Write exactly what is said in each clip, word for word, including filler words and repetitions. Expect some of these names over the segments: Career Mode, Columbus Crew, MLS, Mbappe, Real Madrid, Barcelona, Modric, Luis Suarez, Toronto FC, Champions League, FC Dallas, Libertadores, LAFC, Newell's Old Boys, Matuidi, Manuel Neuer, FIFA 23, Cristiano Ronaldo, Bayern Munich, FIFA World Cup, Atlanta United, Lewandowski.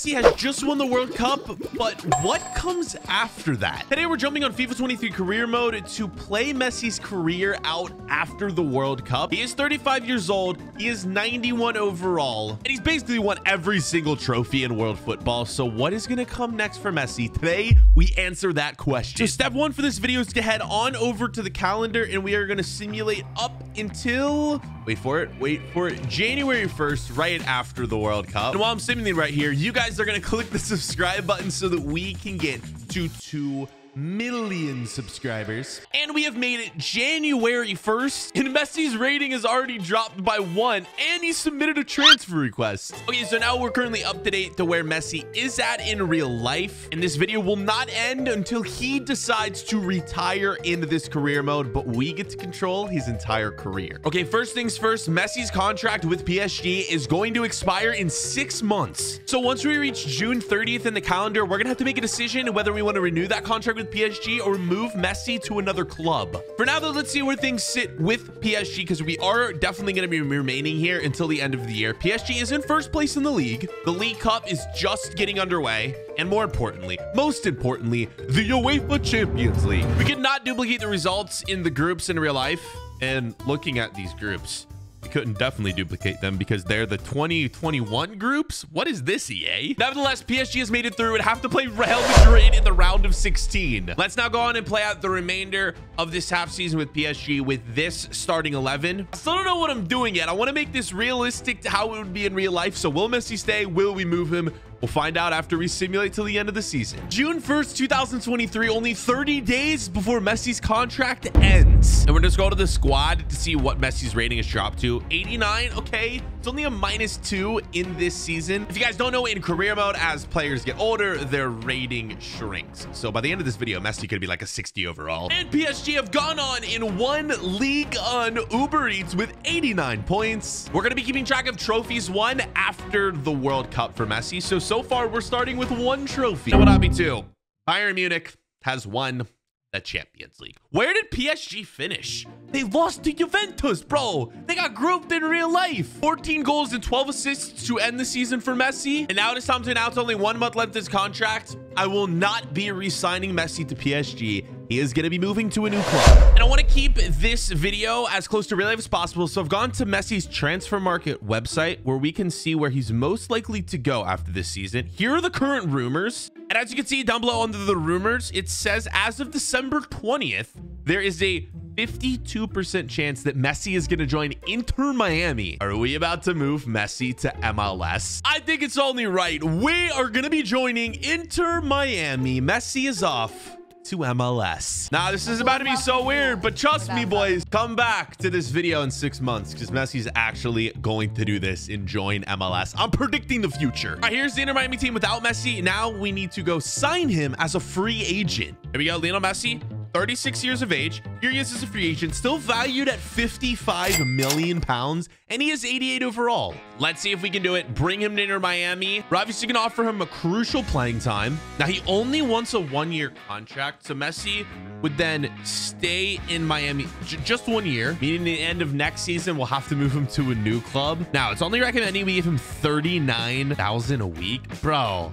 Messi has just won the World Cup, but what comes after that? Today, we're jumping on FIFA twenty-three career mode to play Messi's career out after the World Cup. He is thirty-five years old. He is ninety-one overall, and he's basically won every single trophy in world football. So what is going to come next for Messi? Today, we answer that question. So step one for this video is to head on over to the calendar, and we are going to simulate up until, wait for it, wait for it, January first, right after the World Cup. And while I'm simulating right here, you guys are going to click the subscribe button so that we can get to two million subscribers. And we have made it January first, and Messi's rating has already dropped by one, and he submitted a transfer request. Okay, so now we're currently up to date to where Messi is at in real life, and this video will not end until he decides to retire into this career mode, but we get to control his entire career. Okay, first things first, Messi's contract with P S G is going to expire in six months. So once we reach June thirtieth in the calendar, we're gonna have to make a decision whether we want to renew that contract with with P S G or move Messi to another club. For now though, let's see where things sit with P S G, because we are definitely going to be remaining here until the end of the year. P S G is in first place in the league. The League Cup is just getting underway. And more importantly, most importantly, the UEFA Champions League. We cannot duplicate the results in the groups in real life. And looking at these groups, we couldn't definitely duplicate them because they're the twenty twenty-one groups. What is this, E A? Nevertheless, P S G has made it through and have to play Real Madrid in the round of sixteen. Let's now go on and play out the remainder of this half season with P S G with this starting eleven. I still don't know what I'm doing yet. I want to make this realistic to how it would be in real life. So will Messi stay? Will we move him? We'll find out after we simulate till the end of the season. June first, two thousand twenty-three, only thirty days before Messi's contract ends. And we're just going to the squad to see what Messi's rating has dropped to. eighty-nine, okay. It's only a minus two in this season. If you guys don't know, in career mode, as players get older, their rating shrinks. So by the end of this video, Messi could be like a sixty overall. And P S G have gone on in one league on Uber Eats with eighty-nine points. We're going to be keeping track of trophies won after the World Cup for Messi. So So far, we're starting with one trophy. That would not be two. Bayern Munich has won the Champions League. Where did P S G finish? They lost to Juventus, bro. They got grouped in real life. fourteen goals and twelve assists to end the season for Messi. And now it is time to announce only one month left in his contract. I will not be re-signing Messi to P S G. He is going to be moving to a new club. And I want to keep this video as close to real life as possible. So I've gone to Messi's transfer market website where we can see where he's most likely to go after this season. Here are the current rumors. And as you can see down below under the rumors, it says as of December twentieth, there is a fifty-two percent chance that Messi is going to join Inter Miami. Are we about to move Messi to M L S? I think it's only right. We are going to be joining Inter Miami. Messi is off to M L S. Now, nah, this is about to be so weird, but trust me, boys, come back to this video in six months because Messi's actually going to do this and join M L S. I'm predicting the future. All right, here's the Inter Miami team without Messi. Now we need to go sign him as a free agent. Here we go, Lionel Messi, thirty-six years of age. Here he is as a free agent, still valued at fifty-five million pounds, and he is eighty-eight overall. Let's see if we can do it. Bring him to Inter Miami. We're obviously going to offer him a crucial playing time. Now, he only wants a one-year contract, so Messi would then stay in Miami j just one year, meaning the end of next season, we'll have to move him to a new club. Now, it's only recommending we give him thirty-nine thousand dollars a week. Bro,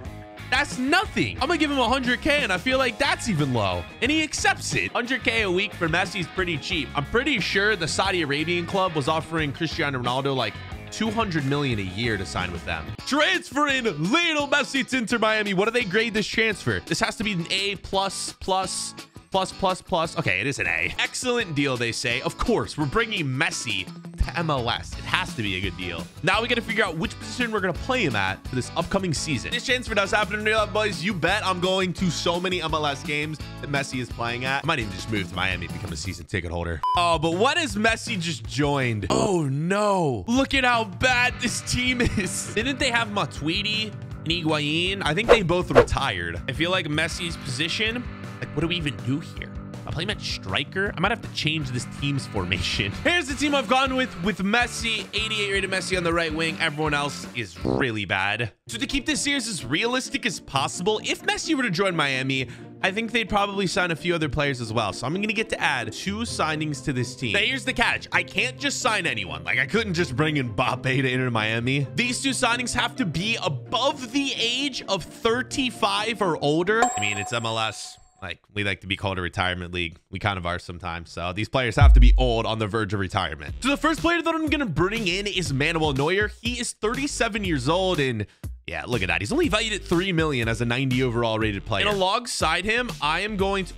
that's nothing. I'm gonna give him one hundred K, and I feel like that's even low, and he accepts it. one hundred K a week for Messi is pretty cheap. I'm pretty sure the Saudi Arabian club was offering Cristiano Ronaldo like two hundred million a year to sign with them. Transferring Lionel Messi to Inter Miami. What do they grade this transfer? This has to be an A plus plus plus plus plus. Okay, it is an A. Excellent deal, they say. Of course, we're bringing Messi to M L S. It has to be a good deal. Now we got to figure out which position we're going to play him at for this upcoming season. This transfer does happen in real life, boys. You bet I'm going to so many M L S games that Messi is playing at. I might even just move to Miami and become a season ticket holder. Oh, but what has Messi just joined? Oh, no. Look at how bad this team is. Didn't they have Matuidi and Higuain? I think they both retired. I feel like Messi's position, like, what do we even do here? I play him at striker. I might have to change this team's formation. Here's the team I've gone with, with Messi, eighty-eight rated Messi on the right wing. Everyone else is really bad. So to keep this series as realistic as possible, if Messi were to join Miami, I think they'd probably sign a few other players as well. So I'm going to get to add two signings to this team. Now, here's the catch. I can't just sign anyone. Like, I couldn't just bring in Mbappe to Inter Miami. These two signings have to be above the age of thirty-five or older. I mean, it's M L S. Like, we like to be called a retirement league. We kind of are sometimes. So these players have to be old, on the verge of retirement. So the first player that I'm going to bring in is Manuel Neuer. He is thirty-seven years old, and yeah, look at that. He's only valued at three million dollars as a ninety overall rated player. And alongside him, I am going to...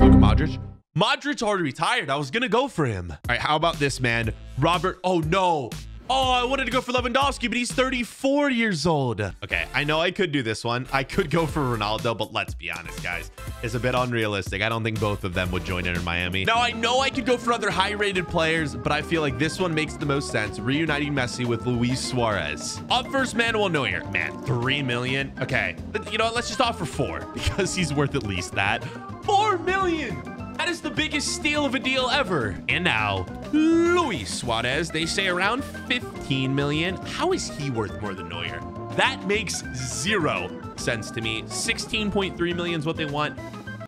Look at Modric. Modric already retired. I was going to go for him. All right, how about this man? Robert... Oh, no. Oh, I wanted to go for Lewandowski, but he's thirty-four years old. Okay, I know I could do this one. I could go for Ronaldo, but let's be honest, guys. It's a bit unrealistic. I don't think both of them would join Inter Miami. Now, I know I could go for other high-rated players, but I feel like this one makes the most sense. Reuniting Messi with Luis Suarez. Up first, Manuel Neuer. Man, three million dollars. Okay, but you know what? Let's just offer four, because he's worth at least that. four million dollars! That is the biggest steal of a deal ever. And now, Luis Suarez, they say around fifteen million. How is he worth more than Neuer? That makes zero sense to me. sixteen point three million is what they want,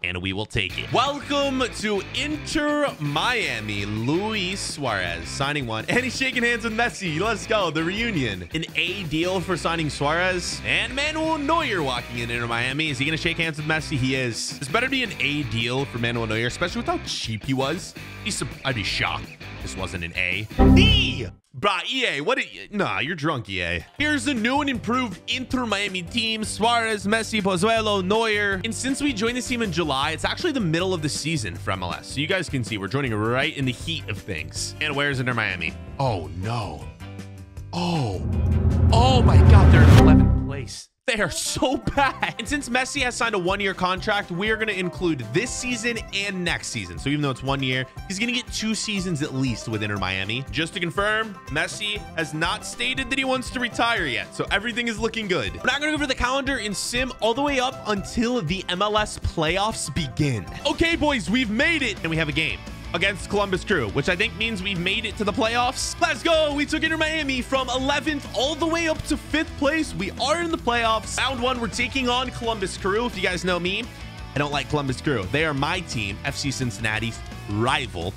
and we will take it. Welcome to Inter Miami, Luis Suarez, signing one. And he's shaking hands with Messi. Let's go, the reunion. An A deal for signing Suarez. And Manuel Neuer walking in Inter Miami. Is he gonna shake hands with Messi? He is. This better be an A deal for Manuel Neuer, especially with how cheap he was. He's, I'd be shocked. This wasn't an A. E! Brah, E A, what did you... Nah, you're drunk, E A. Here's the new and improved Inter-Miami team. Suarez, Messi, Pozuelo, Neuer. And since we joined this team in July, it's actually the middle of the season for M L S. So you guys can see we're joining right in the heat of things. And where's Inter-Miami? Oh, no. Oh. Oh, my God. They're in eleventh place. They are so bad. And since Messi has signed a one-year contract, we are going to include this season and next season. So even though it's one year, he's going to get two seasons at least with Inter Miami. Just to confirm, Messi has not stated that he wants to retire yet. So everything is looking good. We're not going to go over the calendar and sim all the way up until the M L S playoffs begin. Okay, boys, we've made it. And we have a game against Columbus Crew, which I think means we've made it to the playoffs. Let's go. We took Inter Miami from eleventh all the way up to fifth place. We are in the playoffs. Round one, we're taking on Columbus Crew. If you guys know me, I don't like Columbus Crew. They are my team, F C Cincinnati's rival.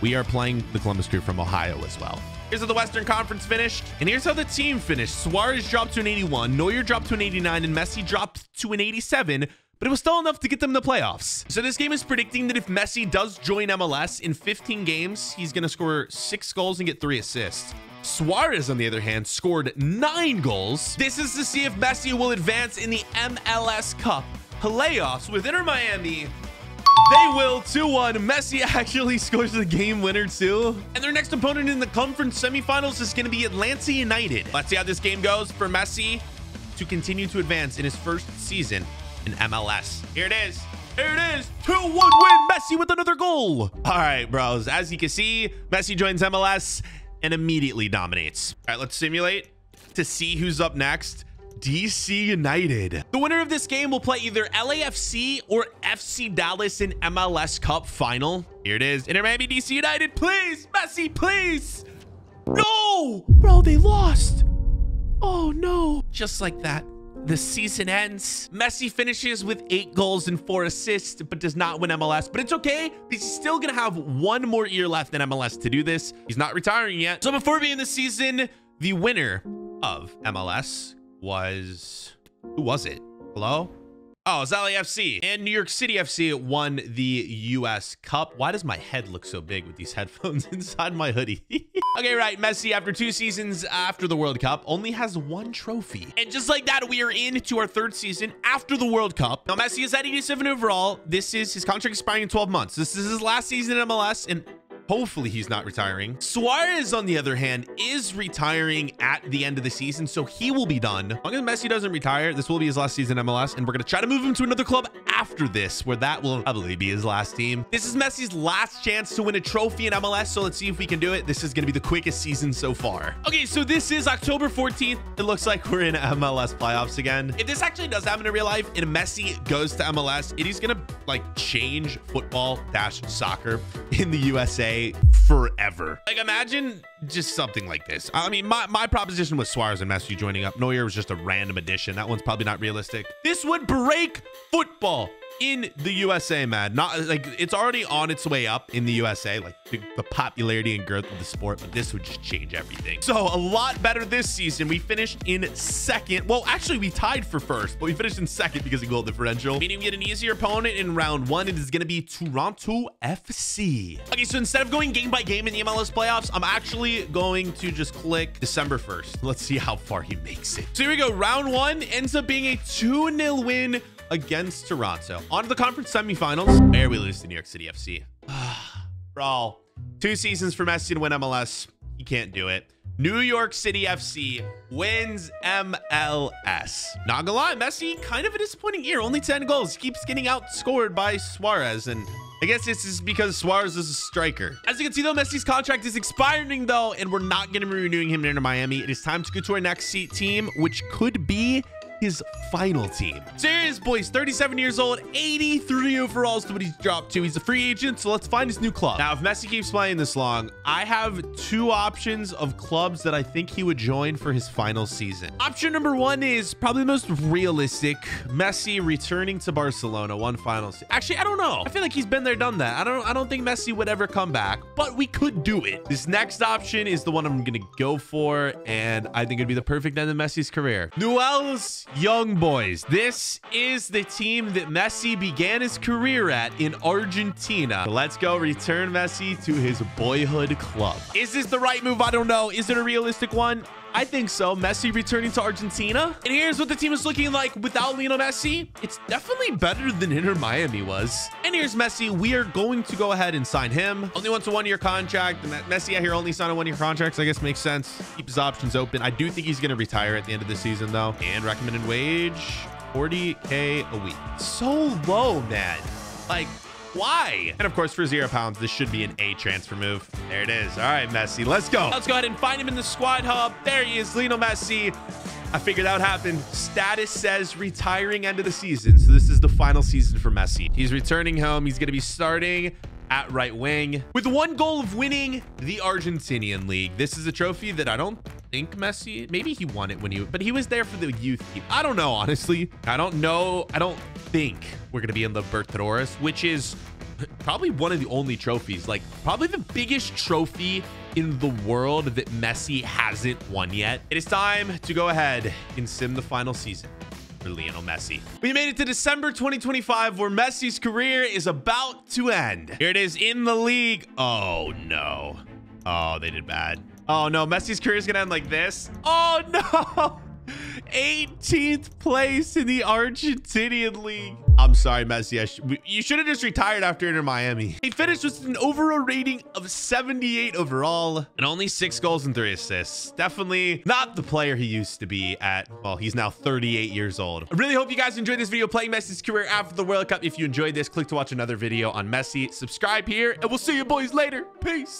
We are playing the Columbus Crew from Ohio as well. Here's how the Western Conference finished. And here's how the team finished. Suarez dropped to an eighty-one, Neuer dropped to an eighty-nine, and Messi dropped to an eighty-seven. But it was still enough to get them the playoffs. So this game is predicting that if Messi does join M L S in fifteen games, he's going to score six goals and get three assists. Suarez, on the other hand, scored nine goals. This is to see if Messi will advance in the M L S Cup playoffs with Inter Miami. They will. Two one. Messi actually scores the game winner too. And their next opponent in the conference semifinals is going to be Atlanta United. Let's see how this game goes for Messi to continue to advance in his first season in M L S. Here it is. Here it is. two one win. Messi with another goal. All right, bros. As you can see, Messi joins M L S and immediately dominates. All right, let's simulate to see who's up next. D C United. The winner of this game will play either L A F C or F C Dallas in M L S Cup final. Here it is. Inter Miami, D C United. Please, Messi, please. No. Bro, they lost. Oh, no. Just like that, the season ends. Messi finishes with eight goals and four assists, but does not win M L S. But it's okay, because he's still going to have one more year left in M L S to do this. He's not retiring yet. So before being the season, the winner of M L S was... Who was it? Hello? Oh, it's L A F C. And New York City F C won the U S Cup. Why does my head look so big with these headphones inside my hoodie? Okay, right. Messi, after two seasons after the World Cup, only has one trophy. And just like that, we are into our third season after the World Cup. Now, Messi is at eighty-seven overall. This is his contract expiring in twelve months. This is his last season in M L S, and hopefully he's not retiring. Suarez, on the other hand, is retiring at the end of the season, so he will be done. As long as Messi doesn't retire, this will be his last season in M L S, and we're going to try to move him to another club after this, where that will probably be his last team. This is Messi's last chance to win a trophy in M L S, so let's see if we can do it. This is going to be the quickest season so far. Okay, so this is October fourteenth. It looks like we're in M L S playoffs again. If this actually does happen in real life, and Messi goes to M L S, it is going to, like, change football dash soccer in the U S A forever. Like, imagine just something like this. I mean, my, my proposition was Suarez and Messi joining up. Neuer was just a random addition. That one's probably not realistic. This would break football. in the U S A, man. Not like it's already on its way up in the U S A, like the, the popularity and girth of the sport, but this would just change everything. So a lot better this season. We finished in second. Well, actually we tied for first, but we finished in second because of goal differential, meaning we get an easier opponent in round one. It is going to be Toronto F C. Okay, so instead of going game by game in the M L S playoffs, I'm actually going to just click December first. Let's see how far he makes it. So here we go. Round one ends up being a two nil win against Toronto. On to the conference semifinals. There we lose to New York City F C. Bro, two seasons for Messi to win M L S. He can't do it. New York City F C wins M L S. Not gonna lie, Messi, kind of a disappointing year. Only ten goals. He keeps getting outscored by Suarez, and I guess this is because Suarez is a striker. As you can see, though, Messi's contract is expiring, though, and we're not going to be renewing him in Inter Miami. It is time to go to our next seat team, which could be his final team. Serious boys, thirty-seven years old, eighty-three overalls to what he's dropped to. He's a free agent, so let's find his new club. Now, if Messi keeps playing this long, I have two options of clubs that I think he would join for his final season. Option number one is probably the most realistic. Messi returning to Barcelona one final season. Actually, I don't know. I feel like he's been there, done that. I don't I don't think Messi would ever come back, but we could do it. This next option is the one I'm gonna go for, and I think it'd be the perfect end of Messi's career. Newell's Young Boys. This is the team that Messi began his career at in Argentina. So let's go return Messi to his boyhood club. Is this the right move? I don't know. Is it a realistic one? I think so. Messi returning to Argentina. And here's what the team is looking like without Lionel Messi. It's definitely better than Inter Miami was. And here's Messi. We are going to go ahead and sign him. Only wants a one-year contract. And Messi out here only signed a one-year contract, so I guess makes sense. Keep his options open. I do think he's going to retire at the end of the season, though. And recommended wage, forty K a week. So low, man. Like, why? And of course, for zero pounds, this should be an A transfer move. There it is. All right, Messi, let's go. Let's go ahead and find him in the squad hub. There he is, Lionel Messi. I figured that would happen. Status says retiring end of the season. So this is the final season for Messi. He's returning home. He's going to be starting at right wing with one goal of winning the Argentinian League. This is a trophy that I don't think Messi, maybe he won it when he, but he was there for the youth team. I don't know, honestly. I don't know. I don't think we're going to be in the Libertadores, which is probably one of the only trophies, like probably the biggest trophy in the world that Messi hasn't won yet. It is time to go ahead and sim the final season for Lionel Messi. We made it to December twenty twenty-five, where Messi's career is about to end. Here it is in the league. Oh no. Oh, they did bad. Oh no, Messi's career is gonna end like this. Oh no. eighteenth place in the Argentinian League. I'm sorry, Messi. I sh you should have just retired after Inter Miami. He finished with an overall rating of seventy-eight overall and only six goals and three assists. Definitely not the player he used to be at. Well, he's now thirty-eight years old. I really hope you guys enjoyed this video playing Messi's career after the World Cup. If you enjoyed this, click to watch another video on Messi. Subscribe here, and we'll see you boys later. Peace.